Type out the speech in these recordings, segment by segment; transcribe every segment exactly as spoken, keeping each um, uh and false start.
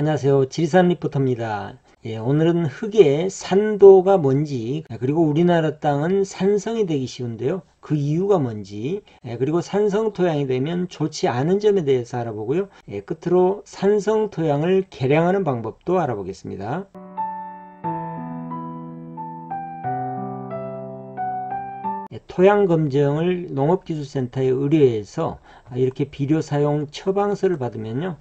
안녕하세요. 지리산 리포터입니다. 예, 오늘은 흙의 산도가 뭔지, 그리고 우리나라 땅은 산성이 되기 쉬운데요, 그 이유가 뭔지, 예, 그리고 산성 토양이 되면 좋지 않은 점에 대해서 알아보고요, 예, 끝으로 산성 토양을 개량하는 방법도 알아보겠습니다. 토양검정을 농업기술센터에 의뢰해서 이렇게 비료 사용 처방서를 받으면요,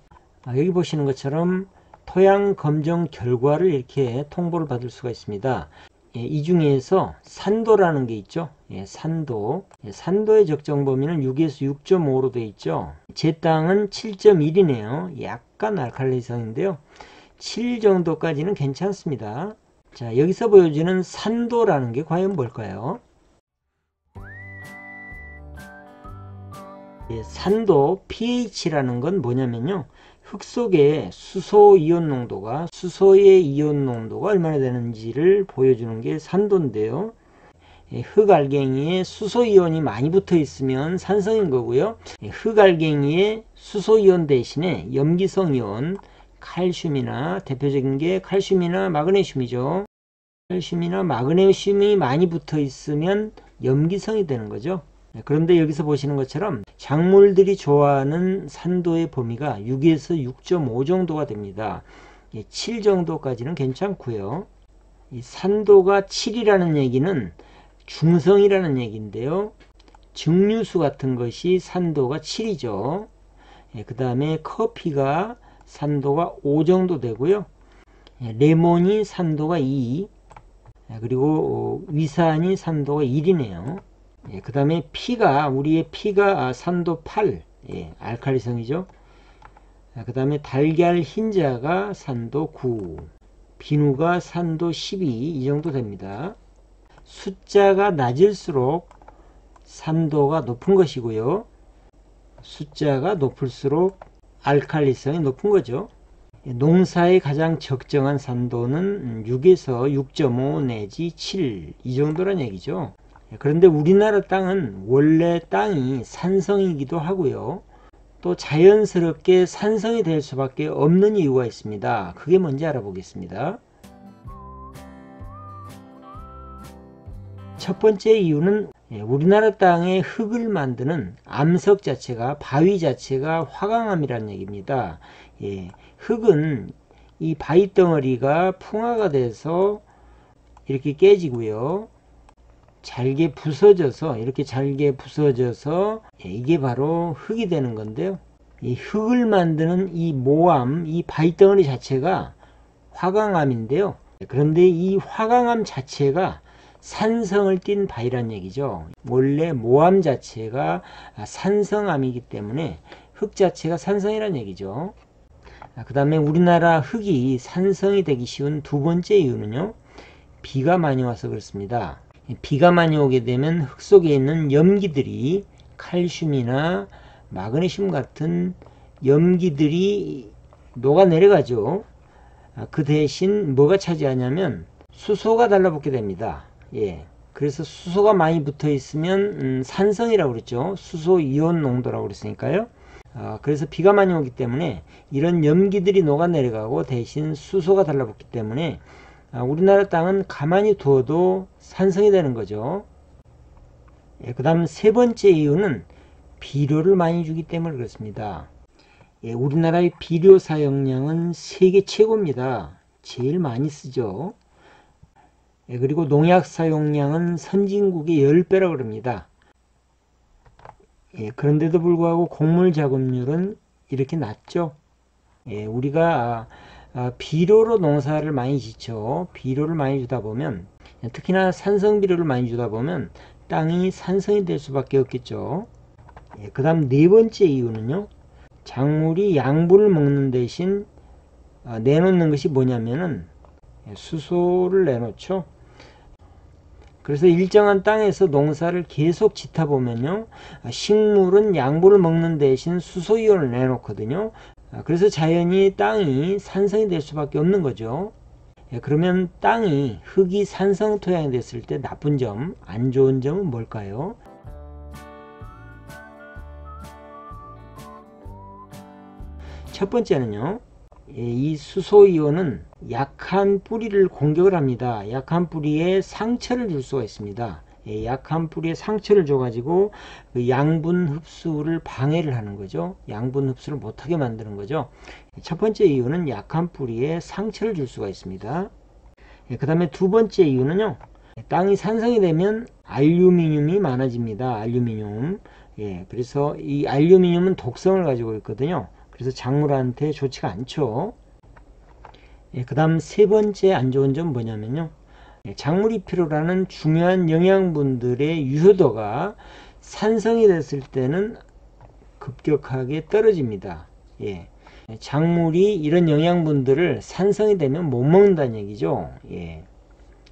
여기 보시는 것처럼 토양검정 결과를 이렇게 통보를 받을 수가 있습니다. 이 중에서 산도라는 게 있죠. 산도, 산도의 적정 범위는 육에서 육 점 오로 되어 있죠. 제 땅은 칠 점 일이네요 약간 알칼리성인데요, 칠 정도까지는 괜찮습니다. 자, 여기서 보여지는 산도라는 게 과연 뭘까요? 예, 산도 pH라는 건 뭐냐면요, 흙 속에 수소이온 농도가, 수소의 이온 농도가 얼마나 되는지를 보여주는 게 산도인데요, 예, 흙알갱이에 수소이온이 많이 붙어 있으면 산성인 거고요, 예, 흙알갱이에 수소이온 대신에 염기성이온, 칼슘이나, 대표적인 게 칼슘이나 마그네슘이죠. 칼슘이나 마그네슘이 많이 붙어 있으면 염기성이 되는 거죠. 그런데 여기서 보시는 것처럼 작물들이 좋아하는 산도의 범위가 육에서 육 점 오 정도가 됩니다. 칠 정도까지는 괜찮고요. 이 산도가 칠이라는 얘기는 중성이라는 얘기인데요, 증류수 같은 것이 산도가 칠이죠. 예, 그 다음에 커피가 산도가 오 정도 되고요, 예, 레몬이 산도가 이, 예, 그리고 위산이 산도가 일이네요. 예, 그 다음에 피가, 우리의 피가 아, 산도 팔, 예, 알칼리성이죠. 아, 그 다음에 달걀 흰자가 산도 구, 비누가 산도 십이, 이 정도 됩니다. 숫자가 낮을수록 산도가 높은 것이고요, 숫자가 높을수록 알칼리성이 높은 거죠. 예, 농사에 가장 적정한 산도는 육에서 육 점 오 내지 칠, 이 정도란 얘기죠. 그런데 우리나라 땅은 원래 땅이 산성이기도 하고요, 또 자연스럽게 산성이 될 수밖에 없는 이유가 있습니다. 그게 뭔지 알아보겠습니다. 첫 번째 이유는 우리나라 땅의 흙을 만드는 암석 자체가, 바위 자체가 화강암이라는 얘기입니다. 예, 흙은 이 바위 덩어리가 풍화가 돼서 이렇게 깨지고요, 잘게 부서져서, 이렇게 잘게 부서져서, 예, 이게 바로 흙이 되는 건데요, 이 흙을 만드는 이 모암, 이 바위덩어리 자체가 화강암인데요, 그런데 이 화강암 자체가 산성을 띤 바위란 얘기죠. 원래 모암 자체가 산성암이기 때문에 흙 자체가 산성이란 얘기죠. 그 다음에 우리나라 흙이 산성이 되기 쉬운 두 번째 이유는요, 비가 많이 와서 그렇습니다. 비가 많이 오게 되면 흙 속에 있는 염기들이, 칼슘이나 마그네슘 같은 염기들이 녹아내려가죠. 그 대신 뭐가 차지하냐면 수소가 달라붙게 됩니다. 예, 그래서 수소가 많이 붙어 있으면 음, 산성이라고 그랬죠. 수소이온 농도라고 그랬으니까요. 아, 그래서 비가 많이 오기 때문에 이런 염기들이 녹아내려가고 대신 수소가 달라붙기 때문에 우리나라 땅은 가만히 두어도 산성이 되는 거죠. 예, 그 다음 세 번째 이유는 비료를 많이 주기 때문에 그렇습니다. 예, 우리나라의 비료 사용량은 세계 최고입니다. 제일 많이 쓰죠. 예, 그리고 농약 사용량은 선진국의 십 배라고 그럽니다. 예, 그런데도 불구하고 곡물 작업률은 이렇게 낮죠. 예, 우리가 아, 비료로 농사를 많이 짓죠. 비료를 많이 주다 보면, 특히나 산성 비료를 많이 주다 보면 땅이 산성이 될 수밖에 없겠죠. 예, 그 다음 네 번째 이유는요, 작물이 양분을 먹는 대신 아, 내놓는 것이 뭐냐면은 수소를 내놓죠. 그래서 일정한 땅에서 농사를 계속 짓다 보면요, 식물은 양분을 먹는 대신 수소이온을 내놓거든요. 그래서 자연히 땅이 산성이 될 수밖에 없는 거죠. 예, 그러면 땅이, 흙이 산성 토양이 됐을 때 나쁜 점, 안 좋은 점은 뭘까요? 첫 번째는요, 이 수소이온은 약한 뿌리를 공격을 합니다. 약한 뿌리에 상처를 줄 수가 있습니다. 약한 뿌리에 상처를 줘가지고 양분 흡수를 방해를 하는 거죠. 양분 흡수를 못하게 만드는 거죠. 첫 번째 이유는 약한 뿌리에 상처를 줄 수가 있습니다. 그 다음에 두 번째 이유는요, 땅이 산성이 되면 알루미늄이 많아집니다. 알루미늄. 예, 그래서 이 알루미늄은 독성을 가지고 있거든요. 그래서 작물한테 좋지가 않죠. 예, 그 다음 세 번째 안 좋은 점은 뭐냐면요, 예, 작물이 필요로 하는 중요한 영양분들의 유효도가 산성이 됐을 때는 급격하게 떨어집니다. 예, 작물이 이런 영양분들을 산성이 되면 못 먹는다는 얘기죠. 예,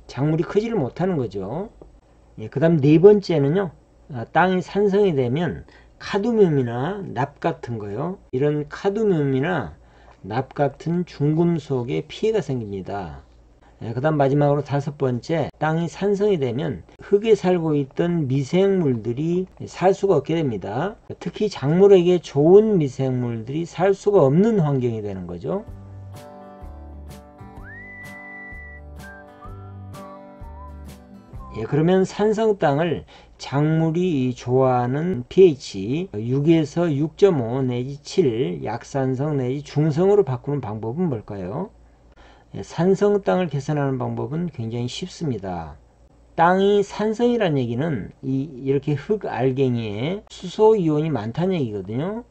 작물이 크지를 못하는 거죠. 예, 그 다음 네 번째는요, 아, 땅이 산성이 되면 카드뮴이나 납 같은 거요, 이런 카드뮴이나 납 같은 중금속에 피해가 생깁니다. 예, 그 다음 마지막으로 다섯 번째, 땅이 산성이 되면 흙에 살고 있던 미생물들이 살 수가 없게 됩니다. 특히 작물에게 좋은 미생물들이 살 수가 없는 환경이 되는 거죠. 예, 그러면 산성 땅을 작물이 좋아하는 pH 육에서 육 점 오 내지 칠, 약산성 내지 중성으로 바꾸는 방법은 뭘까요? 예, 산성 땅을 개선하는 방법은 굉장히 쉽습니다. 땅이 산성이란 얘기는 이, 이렇게 흙 알갱이에 수소이온이 많다는 얘기거든요.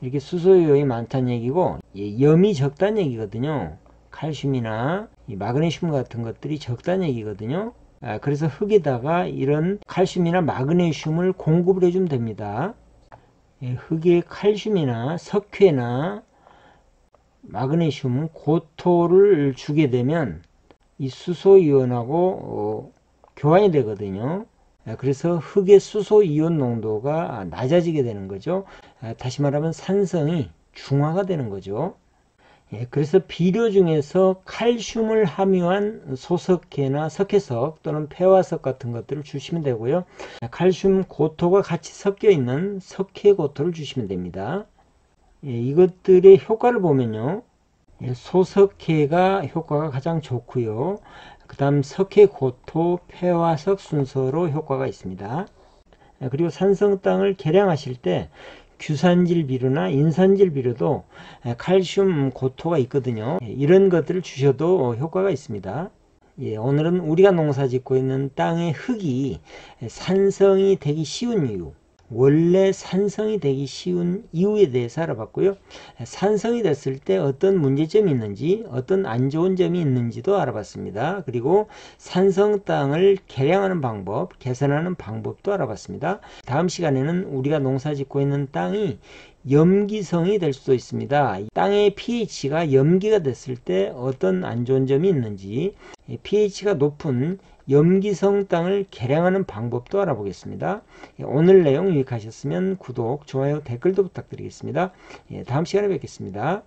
이렇게 수소이온이 많다는 얘기고, 예, 염이 적다는 얘기거든요. 칼슘이나 이 마그네슘 같은 것들이 적다는 얘기거든요. 아, 그래서 흙에다가 이런 칼슘이나 마그네슘을 공급을 해주면 됩니다. 예, 흙에 칼슘이나 석회나 마그네슘, 고토를 주게 되면 이 수소이온하고 어, 교환이 되거든요. 아, 그래서 흙의 수소이온 농도가 낮아지게 되는 거죠. 아, 다시 말하면 산성이 중화가 되는 거죠. 예, 그래서 비료 중에서 칼슘을 함유한 소석회나 석회석 또는 폐화석 같은 것들을 주시면 되고요, 칼슘 고토가 같이 섞여 있는 석회 고토를 주시면 됩니다. 예, 이것들의 효과를 보면요, 예, 소석회가 효과가 가장 좋고요, 그 다음 석회 고토, 폐화석 순서로 효과가 있습니다. 예, 그리고 산성 땅을 개량하실 때 규산질 비료나 인산질 비료도 칼슘 고토가 있거든요. 이런 것들을 주셔도 효과가 있습니다. 예, 오늘은 우리가 농사 짓고 있는 땅의 흙이 산성이 되기 쉬운 이유, 원래 산성이 되기 쉬운 이유에 대해서 알아봤고요, 산성이 됐을 때 어떤 문제점이 있는지, 어떤 안 좋은 점이 있는지도 알아봤습니다. 그리고 산성 땅을 개량하는 방법, 개선하는 방법도 알아봤습니다. 다음 시간에는 우리가 농사 짓고 있는 땅이 염기성이 될 수도 있습니다. 땅의 pH가 염기가 됐을 때 어떤 안 좋은 점이 있는지, pH가 높은 염기성 땅을 개량하는 방법도 알아보겠습니다. 오늘 내용 유익하셨으면 구독, 좋아요, 댓글도 부탁드리겠습니다. 다음 시간에 뵙겠습니다.